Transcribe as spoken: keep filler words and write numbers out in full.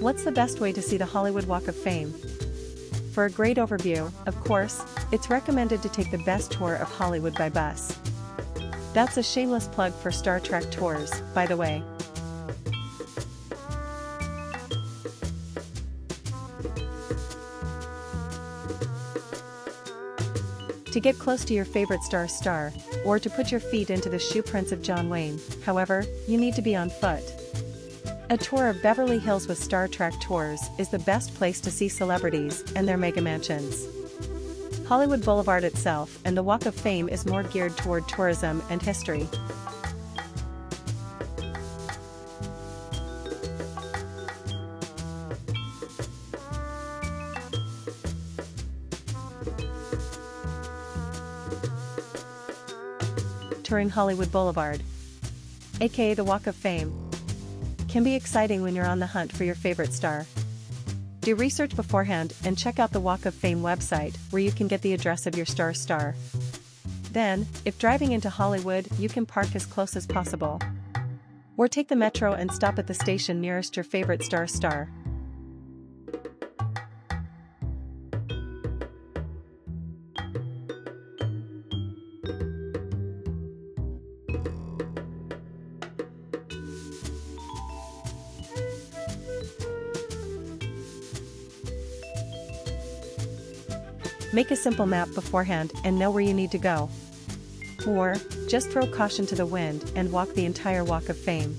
What's the best way to see the Hollywood Walk of Fame? For a great overview, of course, it's recommended to take the best tour of Hollywood by bus. That's a shameless plug for Star Track Tours, by the way. To get close to your favorite star's star, or to put your feet into the shoe prints of John Wayne, however, you need to be on foot. A tour of Beverly Hills with Star Track Tours is the best place to see celebrities and their mega mansions. Hollywood Boulevard itself and the Walk of Fame is more geared toward tourism and history. Touring Hollywood Boulevard, aka the Walk of Fame, can be exciting when you're on the hunt for your favorite star. Do research beforehand and check out the Walk of Fame website, where you can get the address of your star's star. Then, if driving into Hollywood, you can park as close as possible, or take the metro and stop at the station nearest your favorite star's star. Make a simple map beforehand and know where you need to go. Or, just throw caution to the wind and walk the entire Walk of Fame.